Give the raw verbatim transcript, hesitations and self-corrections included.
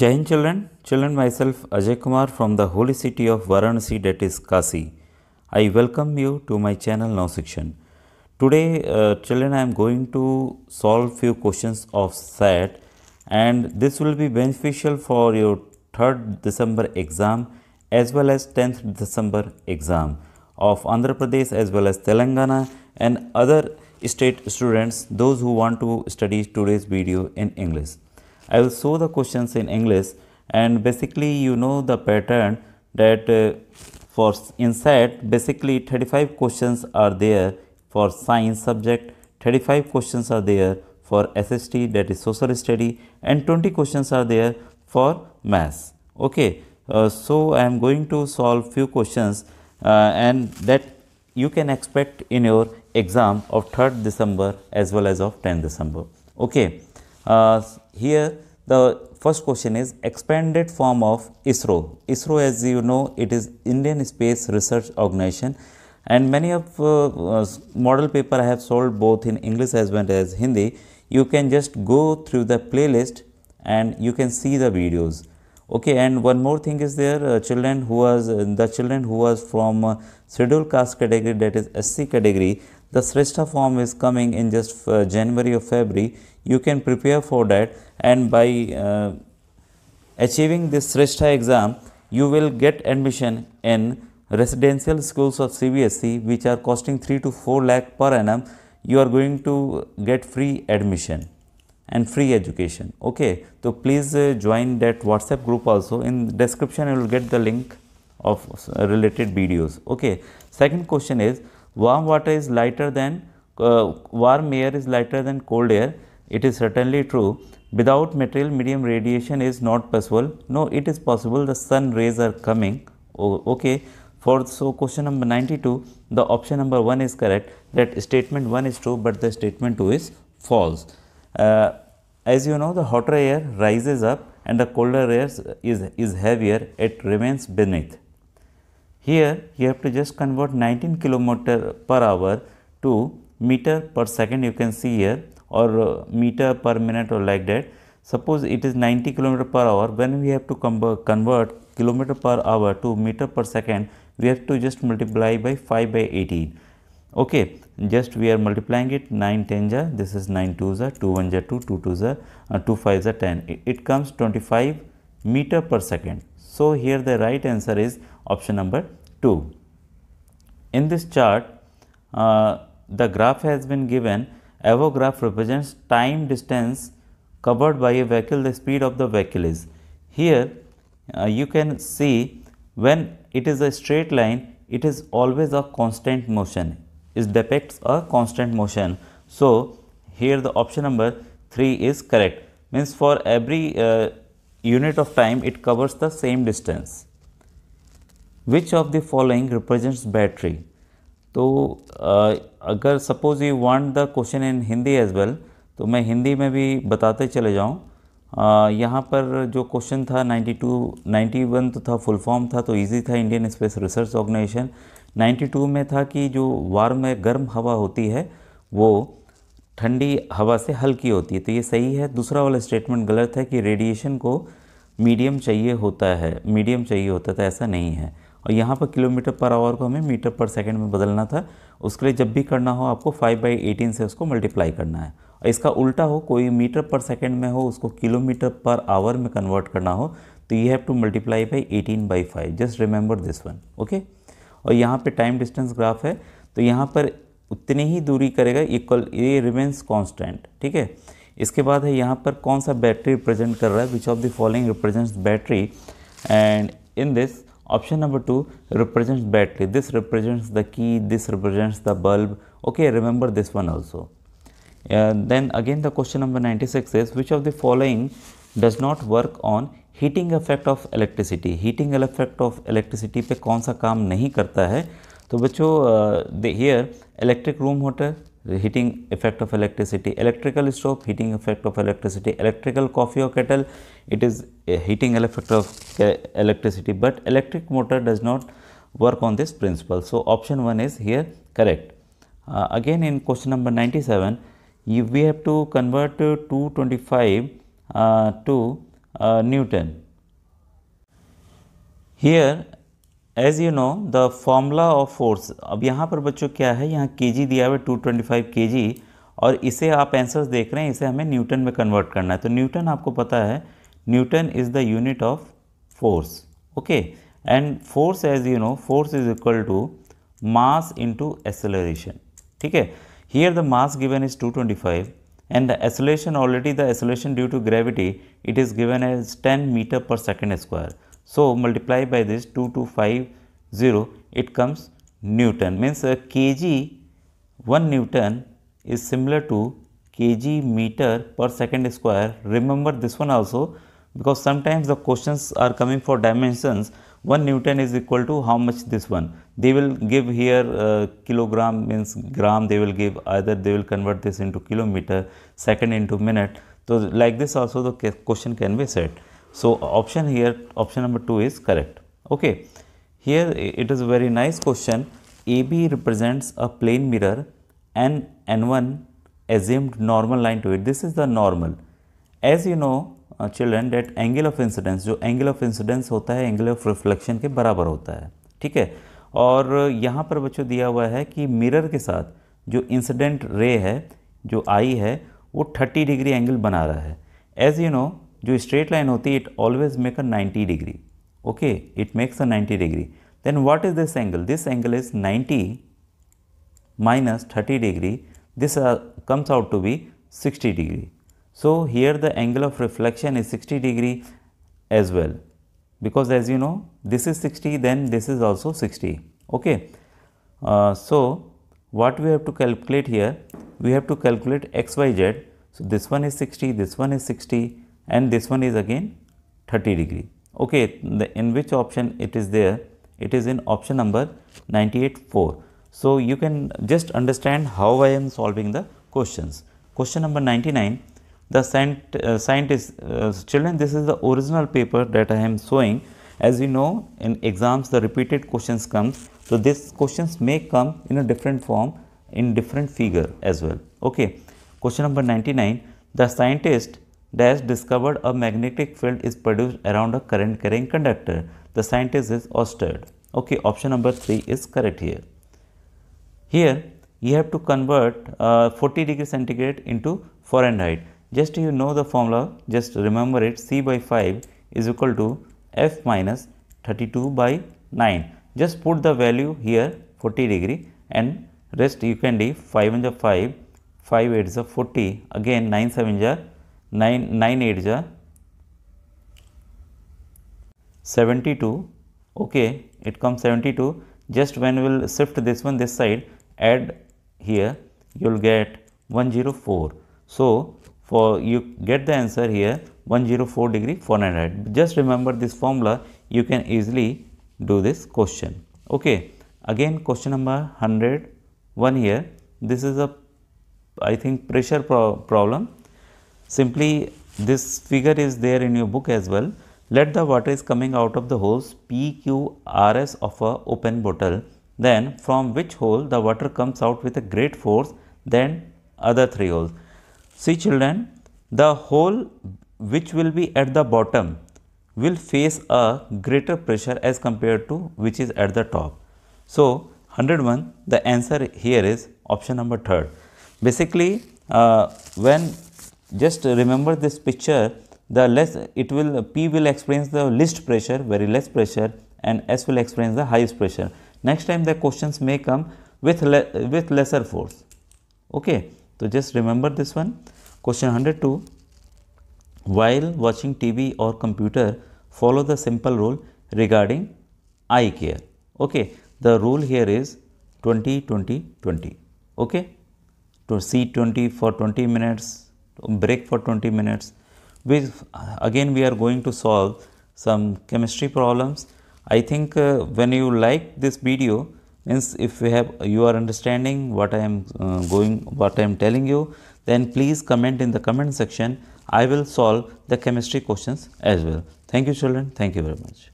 Jai Hind children, children myself Ajay Kumar from the holy city of Varanasi, that is Kashi. I welcome you to my channel Now Section. Today uh, children, I am going to solve few questions of S A T, and this will be beneficial for your third December exam as well as tenth December exam of Andhra Pradesh as well as Telangana and other state students, those who want to study today's video in English. I will show the questions in English, and basically you know the pattern that uh, for in S A T basically thirty-five questions are there for science subject, thirty-five questions are there for S S T, that is social study, and twenty questions are there for maths. Okay, uh, so I am going to solve few questions uh, and that you can expect in your exam of third December as well as of tenth December. Okay, uh, here the first question is expanded form of ISRO. ISRO, as you know, it is Indian Space Research Organization, and many of uh, uh, model paper I have solved both in English as well as Hindi. You can just go through the playlist and you can see the videos. Okay, and one more thing is there, uh, children who was uh, the children who was from uh, scheduled caste category, that is S C category, the Shrestha form is coming in just uh, January or February. You can prepare for that, and by uh, achieving this Shrestha exam, you will get admission in residential schools of C B S E, which are costing three to four lakh per annum. You are going to get free admission and free education. Okay, so please uh, join that WhatsApp group also. In the description you will get the link of uh, related videos. Okay, second question is warm water is lighter than uh, warm air is lighter than cold air. It is certainly true. Without material medium radiation is not possible. No, it is possible. The sun rays are coming. Oh, okay, for so question number ninety-two, the option number one is correct, that statement one is true but the statement two is false. Uh, as you know, the hotter air rises up and the colder air is, is heavier, it remains beneath. Here you have to just convert nineteen kilometer per hour to meter per second, you can see here, or uh, meter per minute or like that. Suppose it is ninety kilometer per hour, when we have to convert kilometer per hour to meter per second, we have to just multiply by five by eighteen. Okay, just we are multiplying it, nine tens are, this is nine twos are, two ones are two, two twos are, uh, two fives are ten. It, it comes twenty-five meter per second. So here the right answer is option number two. In this chart, uh, the graph has been given. Above graph represents time distance covered by a vehicle, the speed of the vehicle is. Here uh, you can see when it is a straight line, it is always a constant motion. It depicts a constant motion. So here the option number three is correct, means for every uh, unit of time it covers the same distance. Which of the following represents battery? So uh, अगर suppose you want the question in Hindi as well, तो मैं हिंदी में भी बताते चले जाऊँ. यहाँ पर जो क्वेश्चन था ninety-two, ninety-one तो था फुल फॉर्म था तो इजी था, Indian space research organisation. ninety-two में था कि जो वार में गर्म हवा होती है वो ठंडी हवा से हल्की होती है, तो ये सही है. दूसरा वाला स्टेटमेंट गलत है कि रेडिएशन को मीडियम चाहिए होता है, मीडियम चाहिए होता था, ऐसा नहीं है. और यहाँ पर किलोमीटर पर आवर को हमें मीटर पर सेकंड में बदलना था. उसके लिए जब भी करना हो आपको फाइव बाई एटीन से उसको मल्टीप्लाई करना है, और इसका उल्टा हो, कोई मीटर पर सेकंड में हो उसको किलोमीटर पर आवर में कन्वर्ट करना हो तो you have to multiply by eighteen by five. Just remember this one. Okay, और यहाँ पे टाइम डिस्टेंस ग्राफ है तो यहाँ पर उतनी ही दूरी करेगा, इक्वल, ये रिमेंस कांस्टेंट. ठीक है, इसके बाद है यहाँ पर कौन सा बैटरी रिप्रेजेंट कर रहा है, which of the following represents battery, and in this option number two represents battery, this represents the key, this represents the bulb. Okay, remember this one also. Then again the question number ninety six is which of the following does not work on heating effect of electricity. Heating effect of electricity पे कौन सा काम नहीं करता है, तो बच्चों here electric room heater, heating effect of electricity, electrical stove, heating effect of electricity, electrical coffee और kettle, it is heating effect of electricity, but electric motor does not work on this principle. So option one is here correct. Again in question number ninety seven we have to convert two twenty five to uh, Newton. Here as you know the formula of force, अब यहाँ पर बच्चों क्या है, यहाँ kg दिया हुआ है दो सौ पच्चीस किलोग्राम और इसे आप आंसर्स देख रहे हैं, इसे हमें न्यूटन में कन्वर्ट करना है। तो न्यूटन आपको पता है Newton is the unit of force, okay. And force as you know force is equal to mass into acceleration, ठीक है। Here the mass given is two twenty five and the acceleration, already the acceleration due to gravity, it is given as ten meter per second square. So multiply by this two thousand two hundred fifty, it comes Newton, means a kg, one Newton is similar to kg meter per second square. Remember this one also, because sometimes the questions are coming for dimensions, one Newton is equal to how much this one. They will give here uh, kilogram means gram, they will give, either they will convert this into kilometer, second into minute. So like this also the question can be set. So option here, option number two is correct, okay. Here it is a very nice question. A B represents a plane mirror and N one assumed normal line to it. This is the normal. As you know Uh, children that angle of incidence, जो angle of incidence होता है angle of reflection के बराबर होता है, ठीक है। और यहाँ पर बच्चों दिया हुआ है कि mirror के साथ जो incident ray है, जो आई है, वो thirty डिग्री angle बना रहा है। As you know जो straight line होती है it always make a ninety degree, okay, it makes a ninety degree. Then what is this angle? This angle is ninety minus thirty degree, this uh, comes out to be sixty degree. So here the angle of reflection is sixty degree as well, because as you know this is sixty, then this is also sixty, okay. Uh, so what we have to calculate here, we have to calculate X Y Z. So this one is sixty, this one is sixty, and this one is again thirty degree, okay. The, in which option it is there? It is in option number ninety-eight four. So you can just understand how I am solving the questions. Question number ninety-nine. The scientist, uh, children, this is the original paper that I am showing. As you know, in exams the repeated questions come. So these questions may come in a different form, in different figure as well. Okay. Question number ninety-nine. The scientist dash discovered a magnetic field is produced around a current carrying conductor. The scientist is Oersted. Okay. Option number three is correct here. Here you have to convert uh, forty degree centigrade into Fahrenheit. Just you know the formula, just remember it, C by five is equal to F minus thirty-two by nine. Just put the value here forty degree and rest you can do five is five, five eights are forty, again nine sevens are nine, nine eights are seventy-two, okay, it comes seventy-two. Just when we will shift this one this side, add here, you will get one hundred four. So for you get the answer here one hundred four degree Fahrenheit. Just remember this formula, you can easily do this question, okay. Again question number one hundred one here. This is a, I think, pressure pro problem. Simply this figure is there in your book as well. Let the water is coming out of the holes P Q R S of a open bottle, then from which hole the water comes out with a great force then other three holes. See children, the hole which will be at the bottom will face a greater pressure as compared to which is at the top. So one hundred one, the answer here is option number third. Basically, uh, when just remember this picture, the less it will, P will experience the least pressure, very less pressure, and S will experience the highest pressure. Next time the questions may come with le with lesser force, okay. So just remember this one. Question one hundred two. While watching T V or computer, follow the simple rule regarding eye care. Okay. The rule here is twenty twenty twenty. Okay. To see twenty for twenty minutes, break for twenty minutes. With again we are going to solve some chemistry problems. I think uh, when you like this video, means if you have you are understanding what I am uh, going what I am telling you, then please comment in the comment section. I will solve the chemistry questions as well. Thank you children, thank you very much.